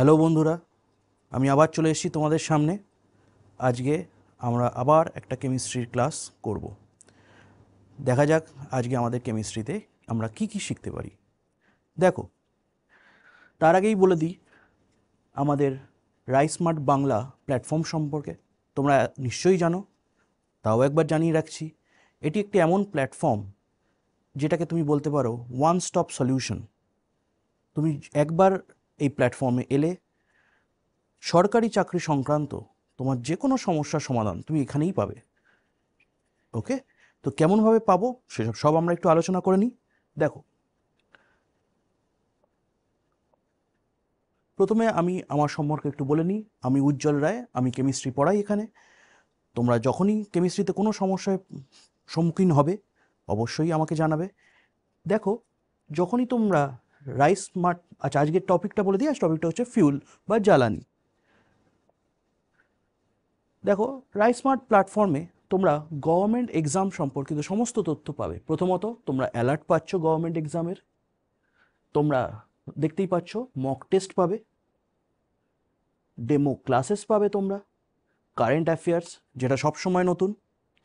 Hello बंधुरा आमी आबार चले एसेछि तोमादेर सामने। आजके आमरा आबार एकटा केमिस्ट्री क्लास करब। देखा जाक आजके आमादेर केमिस्ट्रीते आमरा की की शिखते पारी। देखो तार आगेई बोले दिई आमादेर राइस स्मार्ट बांगला प्लैटफर्म सम्पर्के तोमरा निश्चयई जानो, ताओ एकबार जानिये राखछि एटी एकटी एमन प्लैटफर्म जेटाके तुमी बोलते पारो वन स्टप सल्यूशन। तुमी एकबार এই প্ল্যাটফর্মে এলে সরকারি চাকরি সংক্রান্ত তোমার যে কোনো সমস্যার সমাধান তুমি এখানেই পাবে। ওকে, তো কেমন ভাবে পাবো সেসব সব আমরা একটু আলোচনা করে নিই। দেখো প্রথমে আমি আমার সম্পর্কে একটু বলে নিই। আমি উজ্জ্বল রায়, আমি কেমিস্ট্রি পড়াই এখানে। তোমরা যখনই কেমিস্ট্রিতে কোনো সমস্যায় সম্মুখীন হবে অবশ্যই আমাকে জানাবে। দেখো যখনই তোমরা রাইস স্মার্ট, আচ্ছা আজকে টপিকটা বলে দিই। আজ টপিকটা হচ্ছে ফিউল বা জ্বালানি। দেখো রাইস স্মার্ট প্ল্যাটফর্মে তোমরা গভর্নমেন্ট এক্সাম সম্পর্কিত সমস্ত তথ্য পাবে। প্রথমত তোমরা অ্যালার্ট পাচ্ছ গভর্নমেন্ট এক্সামের, তোমরা দেখতেই পাচ্ছ মক টেস্ট পাবে, ডেমো ক্লাসেস পাবে, তোমরা কারেন্ট অ্যাফেয়ার্স যেটা সবসময় নতুন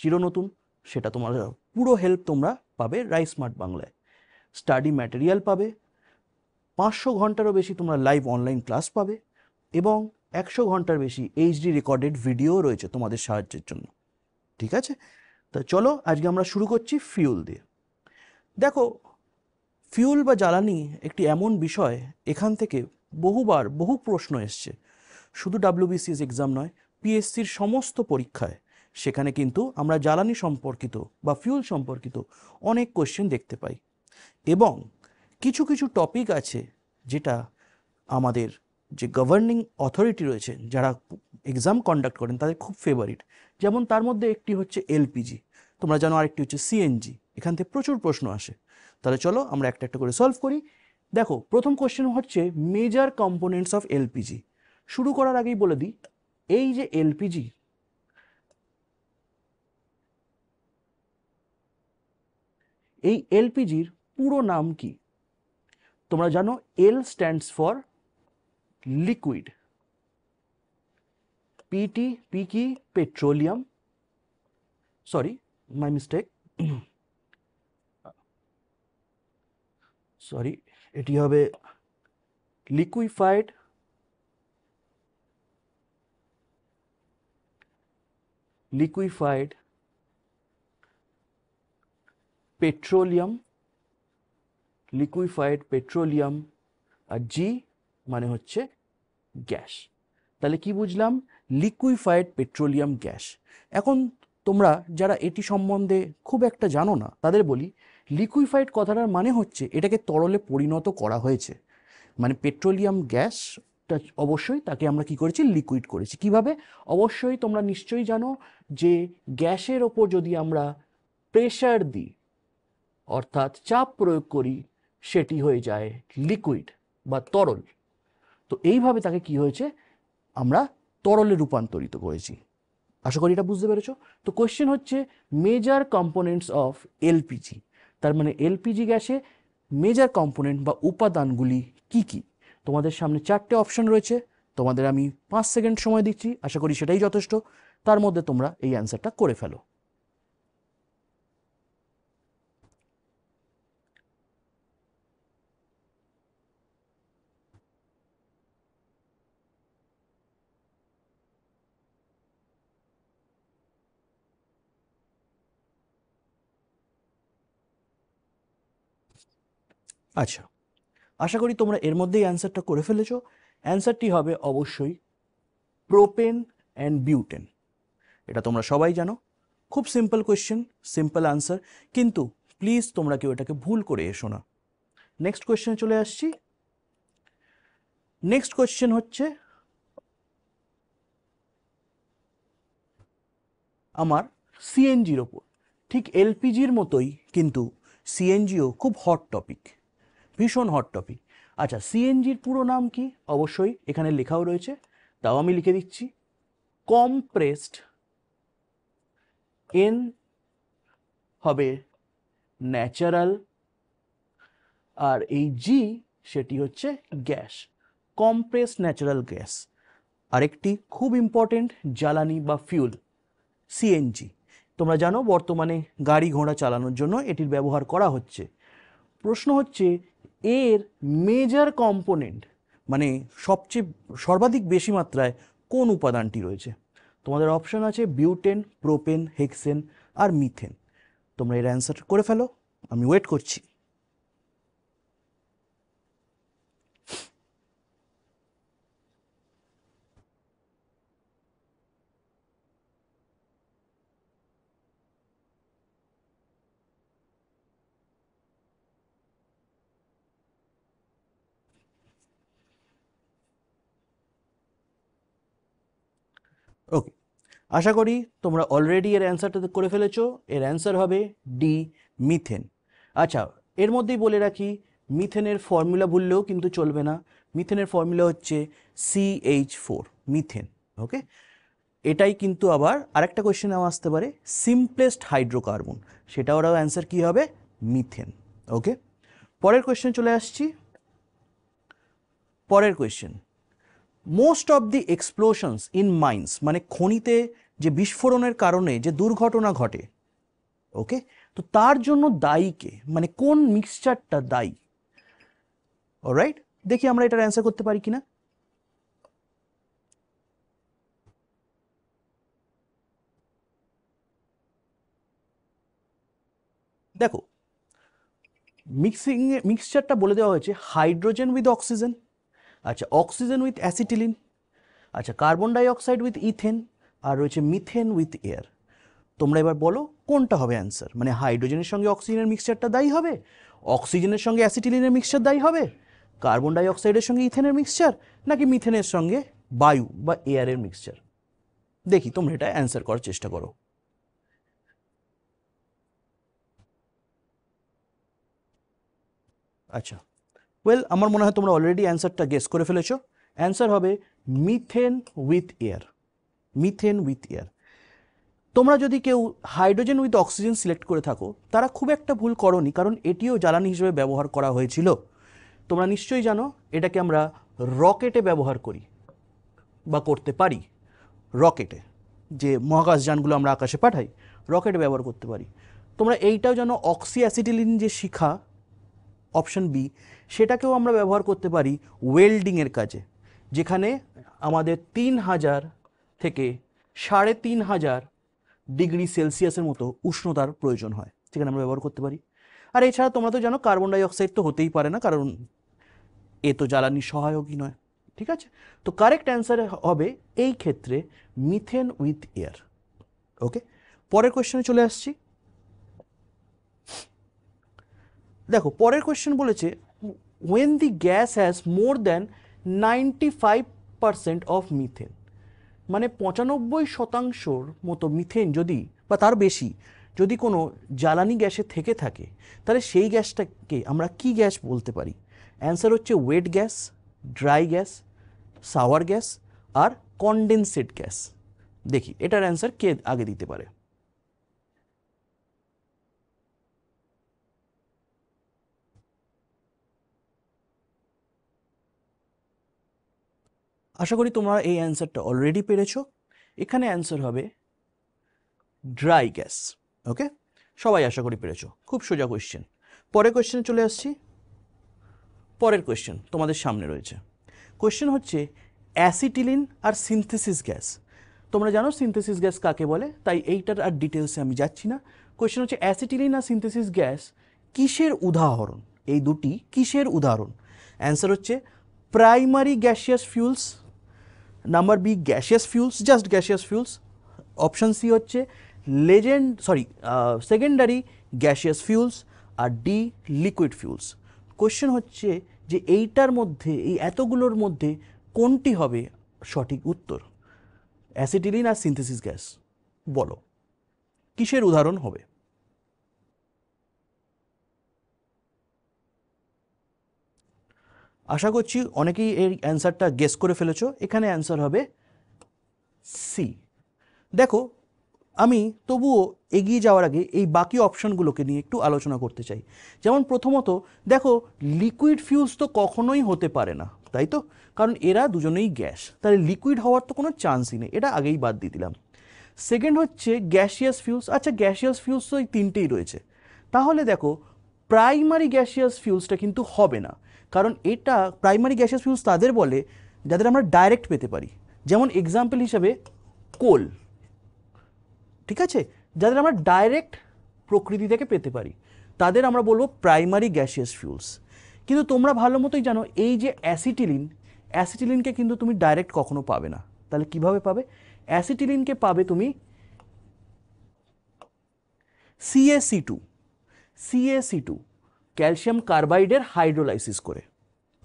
চিরনতুন সেটা তোমার পুরো হেল্প তোমরা পাবে রাইস স্মার্ট বাংলায়। স্টাডি ম্যাটেরিয়াল পাবে, 500 ঘন্টারও বেশি তোমরা লাইভ অনলাইন ক্লাস পাবে এবং 100 ঘন্টার বেশি এইচডি রেকর্ডেড ভিডিও রয়েছে তোমাদের সাহায্যের জন্য। ঠিক আছে, তো চলো আজকে আমরা শুরু করছি ফিউল দিয়ে। দেখো ফিউল বা জ্বালানি একটি এমন বিষয় এখান থেকে বহুবার বহু প্রশ্ন এসছে, শুধু ডাব্লিউবিসিএস এক্সাম নয়, পিএসসির সমস্ত পরীক্ষায়। সেখানে কিন্তু আমরা জ্বালানি সম্পর্কিত বা ফিউল সম্পর্কিত অনেক কোয়েশ্চেন দেখতে পাই এবং কিছু কিছু টপিক আছে যেটা আমাদের যে গভর্নিং অথরিটি রয়েছে যারা এক্সাম কন্ডাক্ট করেন তাদের খুব ফেভারিট। যেমন তার মধ্যে একটি হচ্ছে এলপিজি, তোমরা জানো, আরেকটি হচ্ছে সিএনজি। এখান থেকে প্রচুর প্রশ্ন আসে। তাহলে চলো আমরা একটা একটা করে সলভ করি। দেখো প্রথম কোশ্চেন হচ্ছে মেজর কম্পোনেন্টস অফ এলপিজি। শুরু করার আগেই বলে দিই এই যে এলপিজি, এই এলপিজির পুরো নাম কি? তোমরা জানো L stands for liquid, P কি petroleum, sorry my mistake, sorry এটি হবে liquefied liquefied petroleum আর জি মানে হচ্ছে গ্যাস। তাহলে কি বুঝলাম? Liquefied petroleum gas. এখন তোমরা যারা এটি সম্বন্ধে খুব একটা জানো না তাদের বলি, লিকুইফাইড কথাটার মানে হচ্ছে এটাকে তরলে পরিণত করা হয়েছে। মানে পেট্রোলিয়াম গ্যাসটা অবশ্যই তাকে আমরা কি করেছি? লিকুইড করেছি। কিভাবে? অবশ্যই তোমরা নিশ্চয়ই জানো যে গ্যাসের ওপর যদি আমরা প্রেশার দিই অর্থাৎ চাপ প্রয়োগ করি সেটি হয়ে যায় লিকুইড বা তরল। তো এইভাবে তাকে কি হয়েছে? আমরা তরলে রূপান্তরিত করেছি। আশা করি এটা বুঝতে পেরেছো। তো কোয়েশ্চেন হচ্ছে মেজর কম্পোনেন্টস অফ এলপিজি, তার মানে এলপিজি গ্যাসে মেজর কম্পোনেন্ট বা উপাদানগুলি কি কি? তোমাদের সামনে 4টে অপশন রয়েছে, তোমাদের আমি 5 সেকেন্ড সময় দিচ্ছি, আশা করি সেটাই যথেষ্ট। তার মধ্যে তোমরা এই অ্যান্সারটা করে ফেলো। আচ্ছা, আশা করি তোমরা এর মধ্যেই অ্যান্সারটা করে ফেলেছো। অ্যান্সারটি হবে অবশ্যই প্রোপেন অ্যান্ড বিউটেন। এটা তোমরা সবাই জানো, খুব সিম্পল কোয়েশ্চেন, সিম্পল অ্যান্সার, কিন্তু প্লিজ তোমরা কেউ এটাকে ভুল করে এসো না। নেক্সট কোয়েশ্চেনে চলে আসছি। নেক্সট কোয়েশ্চেন হচ্ছে আমার সিএনজির ওপর। ঠিক এলপিজির মতোই কিন্তু সিএনজিও খুব হট টপিক, ভীষণ হট টপিক। আচ্ছা সিএনজির পুরো নাম কি? অবশ্যই এখানে লেখাও রয়েছে, তাও আমি লিখে দিচ্ছি কম্প্রেসড এন হবে ন্যাচারাল আর এই জি সেটি হচ্ছে গ্যাস। compressed natural gas আরেকটি খুব ইম্পর্টেন্ট জ্বালানি বা ফিউল সিএনজি তোমরা জানো বর্তমানে গাড়ি ঘোড়া চালানোর জন্য এটির ব্যবহার করা হচ্ছে প্রশ্ন হচ্ছে এর মেজর কম্পোনেন্ট মানে সবচেয়ে সর্বাধিক বেশি মাত্রায় কোন উপাদানটি রয়েছে তোমাদের অপশন আছে বিউটেন প্রোপেন হেক্সেন আর মিথেন তোমরা এর অ্যানসার করে ফেলো আমি ওয়েট করছি ओके आशा करी तुम्हारा अलरेडी एर आंसर कर फेलेছো एर आंसर है डी मिथेन अच्छा एर मध्य बोले रखी मिथेनर फर्मुला भूललेও किन्तु चलबे ना मिथेनर फर्मुला होच्छे CH4 मिथेन ओके एटाई किन्तु आबार आरेकटा क्वेश्चन आसते पारे सिम्पलेस्ट हाइड्रोकार्बन सेटाओ आंसर की होबे मिथेन ओके परेर क्वेश्चन चले आसछि परेर question Most of the explosions in mines माने खनिते जे विस्फोरणेर कारणे जे दुर्घटना घटे ओके तो तार जोन्नो दायी के माने कोन मिक्सचारटा दायी अलराइट देखि आमरा एटार आंसर करते पारी किना देखो मिक्सिंग मिक्सचारटा बोले देওয়া হয়েছে हाइड्रोजेन विद ऑक्सीजन अच्छा ऑक्सीजन विथ एसिटिलिन अच्छा कार्बन डाइऑक्साइड विथ इथेन और रही है मिथेन विथ एयर तुम्हारा एबार बोलो कोनटा होबे आंसर माने हाइड्रोजेन संगे ऑक्सीजन मिक्सचारटा दायी होबे ऑक्सीजन संगे एसिटिलिन मिक्सचार दायी होबे कार्बन डाइऑक्साइड संगे इथेन मिक्सचार ना कि मिथेन संगे वायु बा एयर मिक्सचार देखी तुम्हारा एटा आंसर करार चेष्टा करो अच्छा वेल आमार मने हय तोमरा अलरेडी आंसरटा गेस करे फेलेছো आंसर होबे मिथेन विथ एयर तोमरा जोदि केउ हाइड्रोजेन विथ अक्सिजेन सिलेक्ट करे थाको तारा खूब एकटा भूल करनी कारण एटिओ জ্বালানি हिसेबे व्यवहार करा हयेछिलो तोमरा निश्चयই जानो एटाके आमरा रकेटे व्यवहार करी बा करते पारी रकेटे जे महाकाशयानगुलो आमरा आकाशे पाठाई रकेटे व्यवहार करते पारी तोमरा एइटाও जानो অক্সি অ্যাসিটিলিন जे शिखा অপশন বি সেটাকেও আমরা ব্যবহার করতে পারি ওয়েল্ডিং এর কাজে যেখানে আমাদের 3000 থেকে 3500 ডিগ্রি সেলসিয়াসের মতো উষ্ণতার প্রয়োজন হয় সেখানে আমরা ব্যবহার করতে পারি আর এছাড়া তোমরা তো জানো কার্বন ডাই অক্সাইড তো হতেই পারে না কারণ এ তো জ্বালানি সহায়কই নয় ঠিক আছে তো কারেক্ট অ্যানসার হবে এই ক্ষেত্রে মিথেন উইথ এয়ার ওকে পরের কোশ্চেনে চলে আসছি देखो पर क्वेश्चन बोले when the gas has more than 95% of methane माने 95% मतो मिथेन जदि बा तार बेशी जदि कोनो जालानी गैसे थेके थाके ताहले सेई गैसटाके आमरा की गैस बोलते पारी आंसर होच्छे wet gas dry gas sour gas और कन्डेंसेड गैस देखी एटार आंसर के आगे दीते पारे आशा करी तुम्हारा ये आंसरटा अलरेडी पेरेছো एखाने आंसर হবে ड्राई गैस ओके सबाई आशा करी पेरेছো खूब सोजा क्वेश्चन परेर क्वेश्चने चले आसছি परेर क्वेश्चन তোমাদের সামনে রয়েছে क्वेश्चन হচ্ছে অ্যাসিটিলিন আর সিনথেসিস গ্যাস তোমরা জানো সিনথেসিস গ্যাস কাকে বলে তাই এইটার আর ডিটেইলসে আমি যাচ্ছি না क्वेश्चन হচ্ছে অ্যাসিটিলিন আর সিনথেসিস গ্যাস কিসের উদাহরণ এই দুটি কিসের উদাহরণ आंसर হচ্ছে primary gaseous fuels number B gaseous fuels just gaseous fuels option C होच्छे सेकेंडरी गैसियस फ्यूल्स और डी लिक्विड फ्यूल्स क्वेश्चन होच्छे जे एइटार मध्य एतगुलोर मध्य कोनटी होबे सठिक उत्तर एसिटिलिन और सिंथेसिस गैस बोलो किसेर उदाहरण होबे आशा करছি অনেকেই এই অ্যানসারটা গেস করে ফেলেছো এখানে অ্যানসার হবে সি দেখো আমি তবুও এগিয়ে যাওয়ার আগে এই বাকি অপশনগুলোকে নিয়ে একটু আলোচনা করতে চাই যেমন প্রথমত দেখো লিকুইড ফিউলস তো কখনোই হতে পারে না তাই তো কারণ এরা দুজনেই গ্যাস তাহলে লিকুইড হওয়ার তো কোনো চান্সই নেই এটা আগেই বাদ দিয়ে দিলাম সেকেন্ড হচ্ছে গ্যাসিয়াস ফিউলস আচ্ছা গ্যাসিয়াস ফিউলস ওই তিনটেই রয়েছে তাহলে দেখো প্রাইমারি গ্যাসিয়াস ফিউলসটা কিন্তু হবে না কারণ এটা প্রাইমারি গ্যাসিয়াস ফিউলস তাদের বলে যাদের আমরা ডাইরেক্ট পেতে পারি যেমন एग्जांपल হিসেবে কোল ঠিক আছে যাদের আমরা ডাইরেক্ট প্রকৃতি থেকে পেতে পারি তাদের আমরা বলবো প্রাইমারি গ্যাসিয়াস ফিউলস কিন্তু তোমরা ভালোমতোই জানো এই যে অ্যাসিটিলিন অ্যাসিটিলিনকে কিন্তু তুমি ডাইরেক্ট কখনো পাবে না তাহলে কিভাবে পাবে অ্যাসিটিলিনকে পাবে তুমি CaC2 ক্যালসিয়াম কার্বাইডের হাইড্রোলাইসিস করে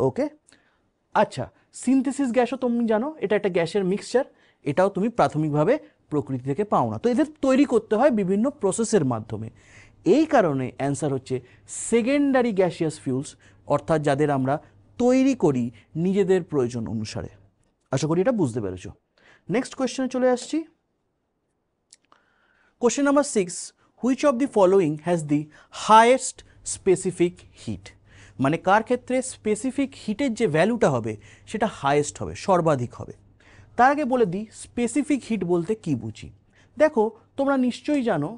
ওকে আচ্ছা সিনথেসিস গ্যাসও তুমি জানো এটা একটা গ্যাসের মিক্সচার এটাও তুমি প্রাথমিকভাবে প্রকৃতি থেকে পাও না তো এদের তৈরি করতে হয় বিভিন্ন প্রসেসের মাধ্যমে এই কারণে অ্যানসার হচ্ছে সেকেন্ডারি গ্যাসিয়াস ফিউলস অর্থাৎ যাদের আমরা তৈরি করি নিজেদের প্রয়োজন অনুসারে আশা করি এটা বুঝতে পেরেছো নেক্সট কোশ্চেনে চলে আসছি question number 6 which of the following has the highest specific heat মানে কার ক্ষেত্রে স্পেসিফিক হিটের যে ভ্যালুটা হবে সেটা হাইয়েস্ট হবে সর্বাধিক হবে তার আগে বলে দিই স্পেসিফিক হিট বলতে কি বুঝি দেখো তোমরা নিশ্চয়ই জানো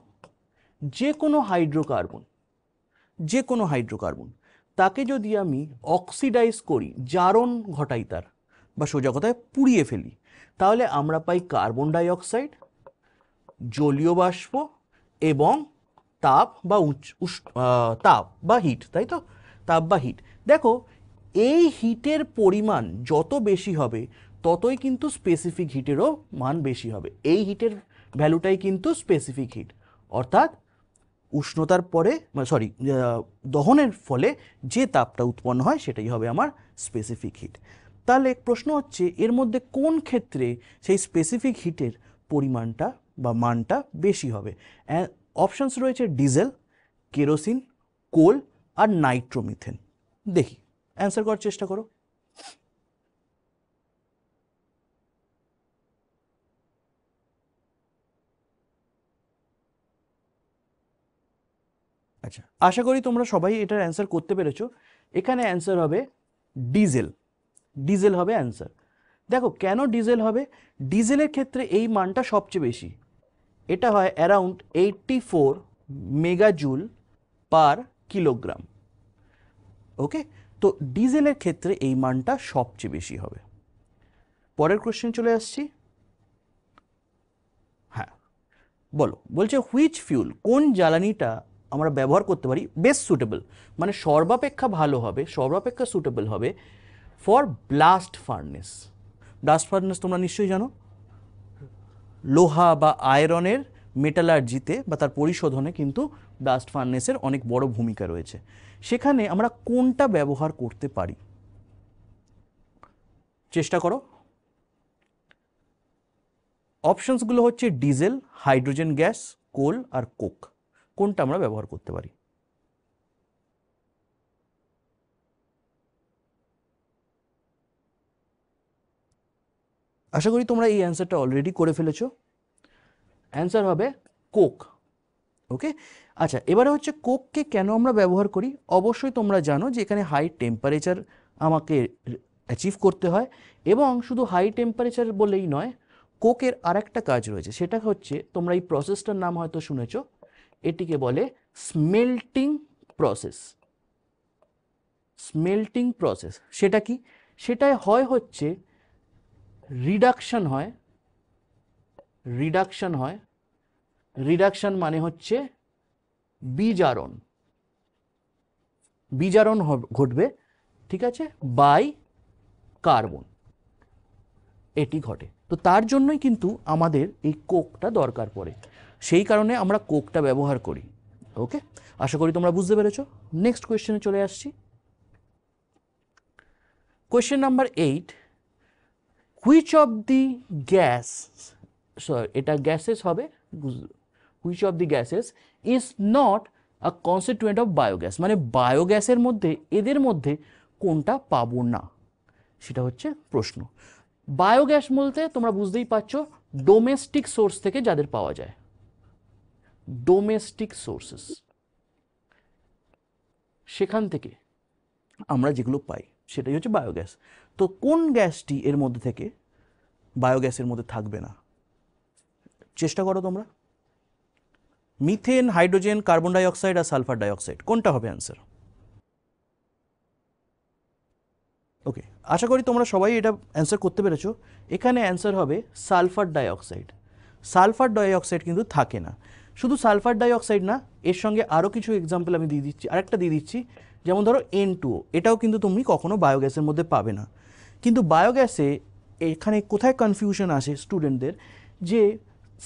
যে কোনো হাইড্রোকার্বন তাকে যদি আমি অক্সিডাইজ করি জারণ ঘটাই তার বা সোজা কথায় পুড়িয়ে ফেলি তাহলে আমরা পাই কার্বন ডাই অক্সাইড জলীয় বাষ্প এবং তাপ বা হিট দেখো এই হিটের পরিমাণ যত বেশি হবে ততই কিন্তু স্পেসিফিক হিটেরও মান বেশি হবে এই হিটের ভ্যালুটাই কিন্তু স্পেসিফিক হিট অর্থাৎ উষ্ণতার পরে সরি দহনের ফলে যে তাপটা উৎপন্ন হয় সেটাই হবে আমার স্পেসিফিক হিট তাহলে প্রশ্ন হচ্ছে এর মধ্যে কোন ক্ষেত্রে সেই স্পেসিফিক হিটের পরিমাণটা বা মানটা বেশি হবে অপশনস রয়েছে ডিজেল কেরোসিন কোল আর নাইট্রোমিথেন দেখি অ্যানসার করার চেষ্টা করো আচ্ছা আশা করি তোমরা সবাই এটার অ্যানসার করতে পেরেছো এখানে অ্যানসার হবে ডিজেল হবে অ্যানসার দেখো কেন ডিজেল হবে ডিজেলের ক্ষেত্রে এই মানটা সবচেয়ে বেশি এটা হয় around 84 megajoule per kilogram okay তো ডিজেলের ক্ষেত্রে এই মানটা সবচেয়ে বেশি হবে পরের কোশ্চেন চলে আসছি হ্যাঁ বলো বলছে হুইচ ফিউল কোন জ্বালানিটা আমরা ব্যবহার করতে পারি বেস্ট সুটেবল মানে সর্বাপেক্ষা ভালো হবে সর্বাপেক্ষা সুটেবল হবে ফর ব্লাস্ট ফার্নেস তোমরা নিশ্চয়ই জানো লোহা বা আয়রনের মেটালার্জিতে বা তার পরিশোধনে কিন্তু ব্লাস্ট ফার্নেসের অনেক বড় ভূমিকা রয়েছে সেখানে আমরা কোনটা ব্যবহার করতে পারি চেষ্টা করো অপশনস গুলো হচ্ছে ডিজেল হাইড্রোজেন গ্যাস কোল আর কোক কোনটা আমরা ব্যবহার করতে পারি আশা করি তোমরা এই অ্যানসারটা অলরেডি করে ফেলেছো অ্যানসার হবে কোক ওকে আচ্ছা এবারে হচ্ছে কোককে কেন আমরা ব্যবহার করি অবশ্যই তোমরা জানো যে এখানে হাই টেম্পারেচার আমাকে অ্যাচিভ করতে হয় এবং শুধু হাই টেম্পারেচার বলেই নয় কোকের আরেকটা কাজ রয়েছে সেটা হচ্ছে তোমরা এই প্রসেসটার নাম হয়তো শুনেছো এটিকে বলে স্মেল্টিং প্রসেস সেটা কি সেটাই হয় হচ্ছে रिडक्शन माने होच्छे बीजारण घटबे ठीक आछे बाय कार्बन एटी घटे तो तार जोन्नोई किन्तु आमादेर एई कोकटा दरकार पड़े सेई कारणे आमरा कोकटा व्यवहार करी ओके आशा करी तोमरा बुझते पेरेछो नेक्स्ट क्वेश्चने चले आसछि question number 8 which of the gases which of the gases is not a constituent of biogas মানে বায়োগ্যাসের মধ্যে এদের মধ্যে কোনটা পাবো না সেটা হচ্ছে প্রশ্ন বায়োগ্যাস বলতে তোমরা বুঝতেই পারছো ডোমেস্টিক সোর্স থেকে যাদের পাওয়া যায় ডোমেস্টিক সোর্সেস সেখান থেকে আমরা যেগুলো পাই সেটাই হচ্ছে বায়োগ্যাস तो कौन गैसटी एर मध्य थेके बायोगैसेर मध्य थाकबे ना चेष्टा करो तोमरा मिथेन हाइड्रोजेन कार्बन डाइऑक्साइड और साल्फार डाइऑक्साइड कोनटा होबे आंसर ओके आशा करी तोमरा सबाई एटा आंसर करते पेरेछो एखाने आंसर होबे साल्फार डाइऑक्साइड किन्तु थाके ना शुधु साल्फार डाइऑक्साइड ना एर संगे आरो किछु एग्जाम्पल आमि दिये दिच्छि आरेकटा दिये दिच्छि जेमन धरो N2O एटाओ किन्तु तुमि कखनो बायोग्यासेर मध्ये पाबे ना किन्तु बायोग्यासे एखाने कोथाय कनफिउशन आसे स्टूडेंटदेर जे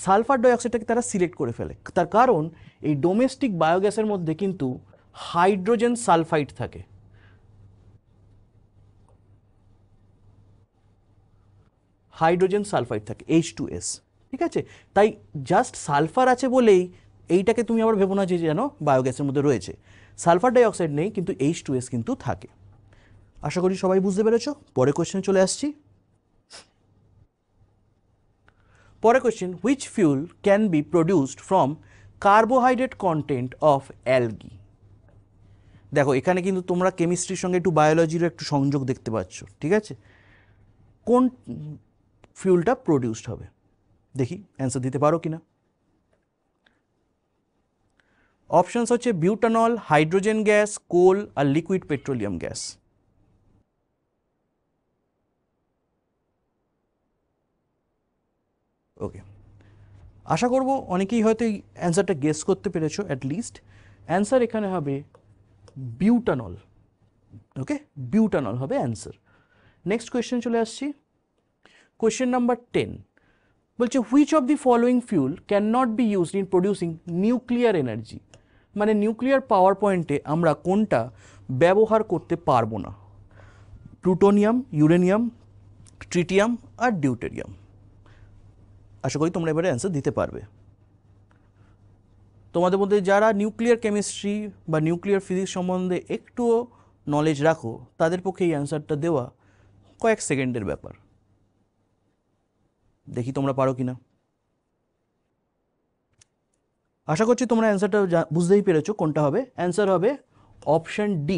साल्फार डाइऑक्साइडटाके तारा सिलेक्ट करे फेले तार कारण एई डोमेस्टिक बायोग्यासेर मध्ये किन्तु हाइड्रोजेन सालफाइड थाके हाइड्रोजेन सालफाइड थाके H2S ठीक आछे ताई जस्ट सालफार आछे बोलेई एइटाके तुमि आबार भेबो ना जे जानो बायोग्यासेर मध्ये रयेछे साल्फार डाइऑक्साइड नहीं किन्तु H2S किन्तु थाके आशा करी सबाई बुझते पेरेछो परेर कोश्चेन चले आसछि परेर question which fuel can be produced from carbohydrate content of algae देखो एखाने किन्तु तोमरा केमिस्ट्रिर संगे एकटु बायोलजिर एकटु संयोग देखते पाच्छ ठीक आछे कोन फ्यूलटा प्रोड्यूस्ड होबे देखि आंसर दिते पारो किना ऑप्शंस होच्छे ब्यूटानल हाइड्रोजेन गैस कोल और लिक्विड पेट्रोलियम गैस ओके आशा करब अनेकेई होयतो आंसरटा गेस करते पेरेछो एटलिस्ट आंसर एखाने हबे ब्यूटानल ओके ब्यूटानल हबे आंसर नेक्स्ट क्वेश्चन चले आसछि क्वेश्चन नम्बर 10 बोलছে which of the following fuel can not be used in producing nuclear energy মানে নিউক্লিয়ার পাওয়ার পয়েন্টে আমরা কোনটা ব্যবহার করতে পারবো না প্লুটোনিয়াম ইউরেনিয়াম ট্রিটিয়াম আর ডিউটেরিয়াম আশা করি তোমরা এবারে অ্যানসার দিতে পারবে তোমাদের মধ্যে যারা নিউক্লিয়ার কেমিস্ট্রি বা নিউক্লিয়ার ফিজিক্স সম্বন্ধে একটু নলেজ রাখো তাদের পক্ষে এই অ্যানসারটা দেওয়া কয়েক সেকেন্ডের ব্যাপার देखी तुम्हारा पारो कि ना आशा करछि तुम्हारा आंसरटा बुझतेई पेरेछो कोनटा होबे आंसर होबे ऑप्शन डी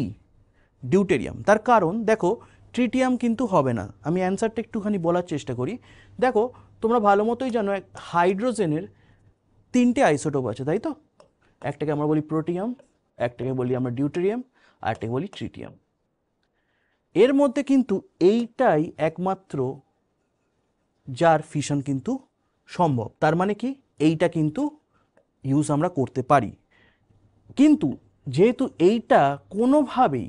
डिउटेरियम तार कारण देखो ट्रिटियम किन्तु होबे ना आमी आंसरटा एकटुखानी बोलार चेष्टा करी देखो तुम्हारा भालो मतोई जानो हाइड्रोजेनेर तीनटे आइसोटोप आछे ताई तो एकटाके आमरा बोली प्रोटियम एकटाके बोली आमरा डिउटेरियम आर एकटाके बोली ट्रिटियम एर मध्ये किन्तु एइटाई एकमात्र जार फिशन किन्तु सम्भव तार माने कि एइटा किन्तु यूज आमरा करते पारी किन्तु जेहेतु एइटा कोनो भावेई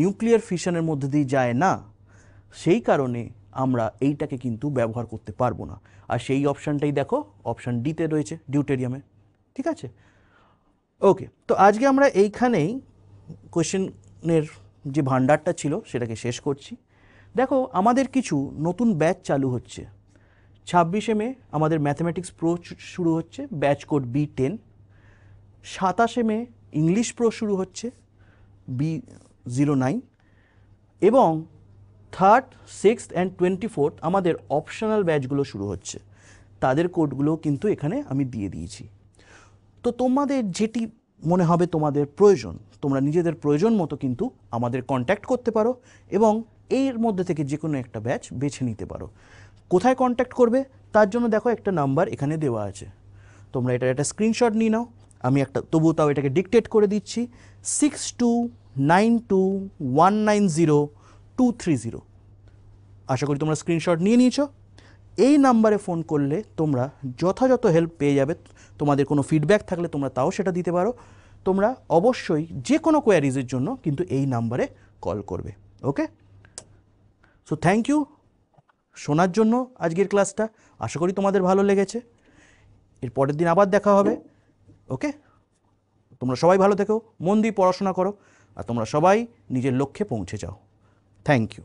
निउक्लियार फिशनेर मध्य दिये जाय ना सेई कारणे आमरा एइटाके किन्तु व्यवहार करते पारबो ना आर सेई अपशनटाई देखो अपशन डी ते रयेछे डिउटेरियामे ठीक आछे ओके तो आजके आमरा एइखानेई क्वेश्चनेर जे भाण्डारटा छिलो सेटाके शेष करछि देखो आमादेर किछु नतून बैच चालू होच्छे 26 मे आमादेर मैथमेटिक्स प्रो शुरू होच्छे batch code B10 27 May English pro शुरू होच्छे B09 एवं 3rd 6th एंड 24th आमादेर ऑप्शनल बैचगुलो शुरू होच्छे तादेर कोडगुलो किन्तु एखाने आमी दिये दियेछि तो तोमादेर जेटी मने होबे तोमादेर प्रयोजन तोमरा निजेदेर प्रयोजन मतो किन्तु आमादेर कन्टैक्ट करते पारो एवं एर मध्य थेके जे कोनो एकटा बैच बेछे निते पारो कोथाय कन्टैक्ट करबे तार जोन्नो देखो एकटा नम्बर एखाने देवा आछे तोमरा एटार एकटा स्क्रीनशट निये नाओ आमि एकटा तबुओ ताओ एटाके डिक्टेट करे दिच्छि 6292190230 आशा करी तोमरा स्क्रीनशट निये नियेछो एई नम्बरे फोन करले तोमरा यथायथ हेल्प पेये जाबे तोमादेर कोनो फिडब्याक थाकले तोमरा ताओ सेटा दिते पारो तोमरा अवश्यई जे कोनो क्वेरीजेर जोन्नो किन्तु एई नम्बरे कल करबे ओके सो थैंक यू शोनार जोन्नो आजकेर क्लासटा आशा करी तोमादेर भालो लेगेछे एर परेर दिन आबार देखा होबे ओके तोमरा सबाई भालो থেকো मन दिये पढ़ाशोना करो और तोमरा सबाई निजेर लक्ष्ये पौंछे जाओ थैंक यू।